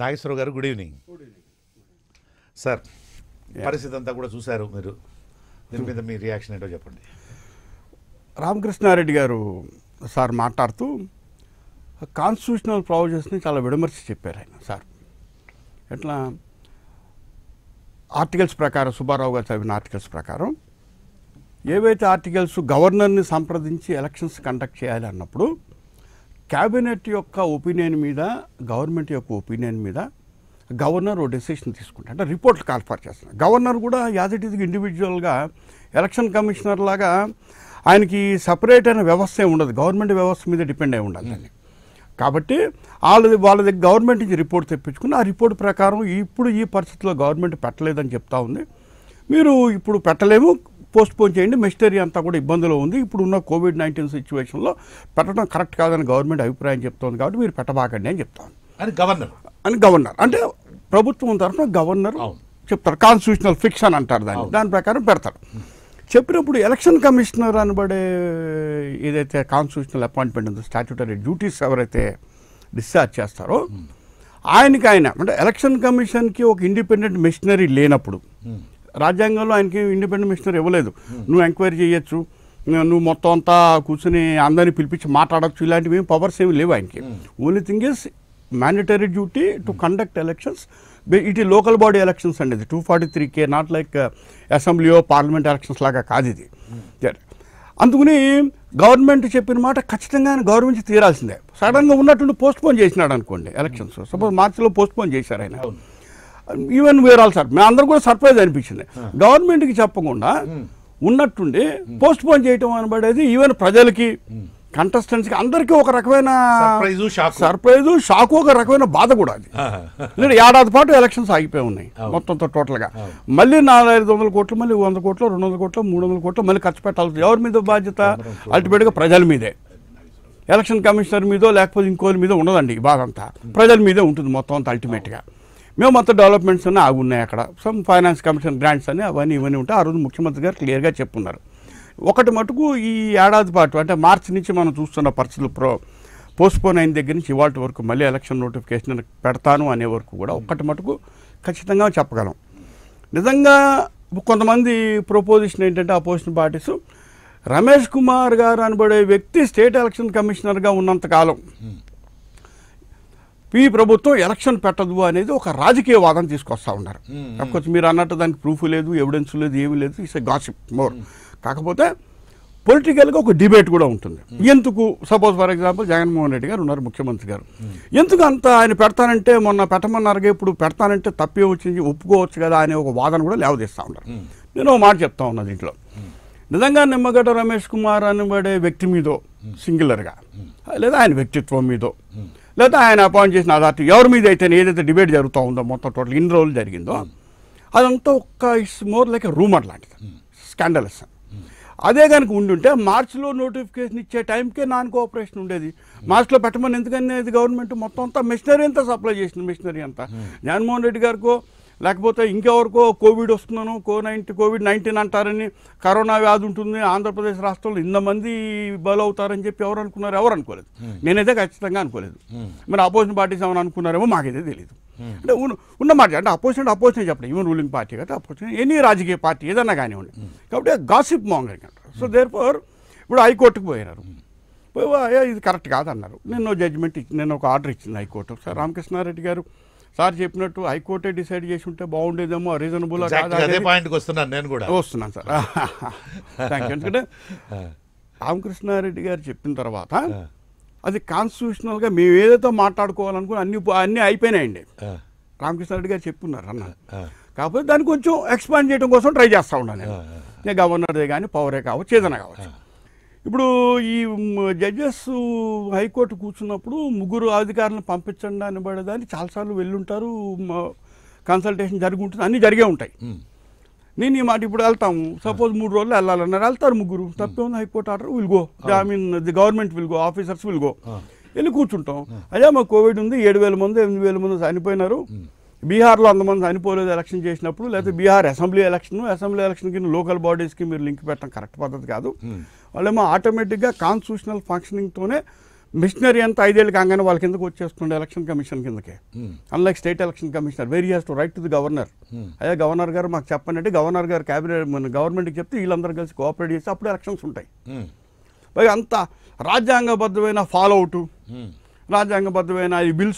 నాగేశ్వరరావు గారు good evening. Sir పరిస్థితి అంతా కూడా చూశారు మీరు, దీని మీద మీ రియాక్షన్ ఏంటో చెప్పండి. రామకృష్ణారెడ్డి గారు సార్ మాట్లాడుతూ కాన్స్టిట్యూషనల్ ప్రావిజన్స్ని చాలా విడమర్చి చెప్పారు ఆయన సార్. ఎట్లా ఆర్టికల్స్ ప్రకారం, సుబ్బారావు గారు చదివిన ఆర్టికల్స్ ప్రకారం ఏవైతే ఆర్టికల్స్ గవర్నర్ని సంప్రదించి ఎలక్షన్స్ కండక్ట్ చేయాలి అన్నప్పుడు క్యాబినెట్ యొక్క ఒపీనియన్ మీద, గవర్నమెంట్ యొక్క ఒపీనియన్ మీద గవర్నర్ ఓ డెసిషన్ తీసుకుంటారు. అంటే రిపోర్ట్లు కాల్ఫర్ చేస్తున్నారు. గవర్నర్ కూడా యాజ్ ఇట్ ఈజ్ ఇండివిజువల్గా ఎలక్షన్ కమిషనర్ లాగా ఆయనకి సపరేట్ అయిన వ్యవస్థ ఉండదు, గవర్నమెంట్ వ్యవస్థ మీద డిపెండ్ అయి ఉండాలని. కాబట్టి వాళ్ళ దగ్గర గవర్నమెంట్ నుంచి రిపోర్ట్ తెప్పించుకుని ఆ రిపోర్ట్ ప్రకారం ఇప్పుడు ఈ పరిస్థితిలో గవర్నమెంట్ పెట్టలేదని చెప్తా ఉంది, మీరు ఇప్పుడు పెట్టలేము, పోస్ట్పోన్ చేయండి, మిస్టరీ అంతా కూడా ఇబ్బందులో ఉంది, ఇప్పుడు ఉన్న COVID-19 సిచ్యువేషన్లో పెట్టడం కరెక్ట్ కాదని గవర్నమెంట్ అభిప్రాయం చెప్తోంది కాబట్టి మీరు పెట్టబాకండి అని చెప్తాను అని గవర్నర్ అంటే ప్రభుత్వం తరఫున గవర్నర్ చెప్తారు. కాన్స్టిట్యూషనల్ ఫిక్షన్ అంటారు దాన్ని, దాని ప్రకారం పెడతారు. చెప్పినప్పుడు ఎలక్షన్ కమిషనర్ అనబడే ఏదైతే కాన్స్టిట్యూషనల్ అపాయింట్మెంట్ ఉందో, స్టాట్యూటరీ డ్యూటీస్ ఎవరైతే డిశ్చార్జ్ చేస్తారో ఆయనకి ఆయన, అంటే ఎలక్షన్ కమిషన్కి ఒక ఇండిపెండెంట్ మిషనరీ లేనప్పుడు, రాజ్యాంగంలో ఆయనకి ఇండిపెండెంట్ మిషనరీ ఇవ్వలేదు, నువ్వు ఎంక్వైరీ చేయొచ్చు, నువ్వు మొత్తం అంతా కూర్చుని అందరినీ పిలిపించి మాట్లాడచ్చు, ఇలాంటివి ఏమి పవర్స్ ఏమి లేవు ఆయనకి. Only thing is mandatory duty to conduct elections. ఇటు లోకల్ బాడీ ఎలక్షన్స్ అండి, 243K, నాట్ లైక్ అసెంబ్లీయో పార్లమెంట్ ఎలక్షన్స్ లాగా కాదు ఇది. అందుకని గవర్నమెంట్ చెప్పిన మాట ఖచ్చితంగా గవర్నమెంట్ తీరాల్సిందే. సడన్గా ఉన్నట్టు పోస్ట్పోన్ చేసినాడు అనుకోండి ఎలక్షన్స్, సపోజ్ మార్చిలో పోస్ట్పోన్ చేశారు ఆయన, ఈవెన్ వేర్ ఆల్ సార్, మేము అందరూ కూడా సర్ప్రైజ్ అనిపించింది. గవర్నమెంట్కి చెప్పకుండా ఉన్నట్టుండి పోస్ట్పోన్ చేయటం అనబడేది ఈవెన్ ప్రజలకి, కంటెస్టెంట్స్కి అందరికీ ఒక రకమైన సర్ప్రైజు, షాకు, ఒక రకమైన బాధ కూడా. అది ఎందుకంటే ఏడాది పాటు ఎలక్షన్స్ ఆగిపోయి ఉన్నాయి మొత్తంతో టోటల్గా. మళ్ళీ 400-500 కోట్లు, మళ్ళీ 100 కోట్లు, 200 కోట్లు, 300 కోట్లు మళ్ళీ ఖర్చు పెట్టాల్సి ఎవరి మీద బాధ్యత? అల్టిమేట్గా ప్రజల మీదే. ఎలక్షన్ కమిషనర్ మీదో లేకపోతే ఇంకోరి మీద ఉండదండి ఈ బాధ అంతా, ప్రజల మీదే ఉంటుంది మొత్తం అంతా అల్టిమేట్గా. మేము మొత్తం డెవలప్మెంట్స్ అన్నీ ఆగి ఉన్నాయి అక్కడ, సమ్ ఫైనాన్స్ కమిషన్ గ్రాంట్స్ అని అవన్నీ ఇవన్నీ ఉంటాయి. ఆ రోజు ముఖ్యమంత్రి గారు క్లియర్గా చెప్పున్నారు. ఒకటి మటుకు ఈ ఏడాది పాటు, అంటే మార్చి నుంచి మనం చూస్తున్న పరిస్థితులు, పోస్ట్పోన్ అయిన దగ్గర నుంచి ఇవాళ వరకు మళ్ళీ ఎలక్షన్ నోటిఫికేషన్ పెడతాను అనే వరకు కూడా ఒకటి మటుకు ఖచ్చితంగా చెప్పగలం. నిజంగా కొంతమంది ప్రపోజిషన్ ఏంటంటే అపోజిషన్ పార్టీస్, రమేష్ కుమార్ గారు అనబడే వ్యక్తి స్టేట్ ఎలక్షన్ కమిషనర్గా ఉన్నంతకాలం ఈ ప్రభుత్వం ఎలక్షన్ పెట్టదు అనేది ఒక రాజకీయ వాదం తీసుకొస్తూ ఉన్నారు. అఫ్కోర్స్ మీరు అన్నట్టు దానికి ప్రూఫ్ లేదు, ఎవిడెన్స్ లేదు, ఏమీ లేదు, ఇట్స్ ఎ గాసిప్ మోర్. కాకపోతే పొలిటికల్గా ఒక డిబేట్ కూడా ఉంటుంది. ఎందుకు suppose for example Jaganmohan Reddy గారు ఉన్నారు ముఖ్యమంత్రి గారు, ఎందుకు అంత ఆయన పెడతానంటే, మొన్న పెట్టమన్నారుగా ఇప్పుడు పెడతానంటే తప్పే వచ్చింది, ఒప్పుకోవచ్చు కదా అనే ఒక వాదన కూడా లేవదీస్తూ ఉన్నారు. నేను ఒక మాట చెప్తా ఉన్నది ఇంట్లో, నిజంగా నిమ్మగడ్డ రమేష్ కుమార్ అనబడే వ్యక్తి మీదో సింగులర్గా, లేదా ఆయన వ్యక్తిత్వం మీదో, లేదా ఆయన అపాయింట్ చేసిన అథారిటీ ఎవరి మీద అయితే ఏదైతే డిబేట్ జరుగుతూ ఉందో మొత్తం టోటల్ ఇన్ని రోజులు జరిగిందో అదంతా ఒక్క ఇట్స్ మోర్ లైక్ రూమర్ లాంటిది, స్కాండలస్. అదే కనుక ఉండుంటే మార్చిలో నోటిఫికేషన్ ఇచ్చే టైంకే నాన్ కోఆపరేషన్ ఉండేది. మార్చిలో పెట్టమని ఎందుకని అది గవర్నమెంట్ మొత్తం అంతా మిషనరీ అంతా సప్లై చేసింది, మిషనరీ అంతా జగన్మోహన్ రెడ్డి గారికో లేకపోతే ఇంకెవరికో కోవిడ్ వస్తున్నాను, COVID-19 అంటారని, కరోనా వ్యాధి ఉంటుంది ఆంధ్రప్రదేశ్ రాష్ట్రంలో, ఇంతమంది బలవుతారని చెప్పి ఎవరు అనుకున్నారు? ఎవరు అనుకోలేదు, నేనైతే ఖచ్చితంగా అనుకోలేదు. మరి అపోజిషన్ పార్టీస్ ఏమైనా అనుకున్నారేమో మాకైతే తెలియదు. అంటే ఉన్నమాట, అంటే అపోజిషన్ చెప్పండి, ఈవెన్ రూలింగ్ పార్టీ కదా అపోజిషన్, ఎనీ రాజకీయ పార్టీ ఏదన్నా కానివ్వండి, కాబట్టి గాసిప్ మాంగరింగ్ అంటారు. సో దేర్ఫోర్ ఇప్పుడు హైకోర్టుకు పోయినారు, ఇది కరెక్ట్ కాదన్నారు. నేను జడ్జిమెంట్, నేను ఒక ఆర్డర్ ఇచ్చింది హైకోర్టు. సార్ రామకృష్ణారెడ్డి గారు సార్ చెప్పినట్టు హైకోర్టే డిసైడ్ చేసి ఉంటే బాగుండేదేమో, రీజనబుల్ వస్తున్నాను సార్, థ్యాంక్ యూ. ఎందుకంటే రామకృష్ణారెడ్డి గారు చెప్పిన తర్వాత అది కాన్స్టిట్యూషనల్గా మేము ఏదైతే మాట్లాడుకోవాలనుకుని అన్నీ అయిపోయినాయండి, రామకృష్ణారెడ్డి గారు చెప్పున్నారు అన్న. కాకపోతే దాన్ని కొంచెం ఎక్స్పాండ్ చేయడం కోసం ట్రై చేస్తూ ఉన్నాను నేను, గవర్నర్దే కానీ పవరే కావచ్చు ఏదైనా కావచ్చు. ఇప్పుడు ఈ జడ్జెస్ హైకోర్టు కూర్చున్నప్పుడు ముగ్గురు అధికారులను పంపించండి అనబడేదాన్ని చాలాసార్లు వెళ్ళుంటారు, కన్సల్టేషన్ జరిగి ఉంటుంది, అన్నీ జరిగే ఉంటాయి. నేను ఈ మాట ఇప్పుడు వెళ్తాము, సపోజ్ 3 రోజులు వెళ్ళాలన్నారు, వెళ్తారు ముగ్గురు, తప్పే ఉంది high court order, will go, I mean the government will go, officers will go, వెళ్ళి కూర్చుంటాం. అదే మాకు కోవిడ్ ఉంది, 7,000 మంది 8,000 మంది చనిపోయినారు, బీహార్లో 100 మంది చనిపోలేదు ఎలక్షన్ చేసినప్పుడు, లేకపోతే బీహార్ అసెంబ్లీ ఎలక్షన్ కింద లోకల్ బాడీస్కి మీరు లింక్ పెట్టడం కరెక్ట్ పద్ధతి కాదు. వాళ్ళేమో ఆటోమేటిక్గా కాన్స్టిట్యూషనల్ ఫంక్షనింగ్తోనే మిషనరీ అంత 5 ఏళ్లు కాగానే వాళ్ళ కిందకు వచ్చేస్తుండే ఎలక్షన్ కమిషన్ కిందకే. Unlike state election commissioner where he has to write to the governor, అయ్యా గవర్నర్ గారు మాకు చెప్పండి, గవర్నర్ గారు క్యాబినెట్ మన గవర్నమెంట్కి చెప్తే వీళ్ళందరూ కలిసి కోఆపరేట్ చేసి అప్పుడు ఎలక్షన్స్ ఉంటాయి. పైగా అంత రాజ్యాంగబద్ధమైన ఫాలోఅవుట్, రాజ్యాంగబద్ధమైన ఈ బిల్స్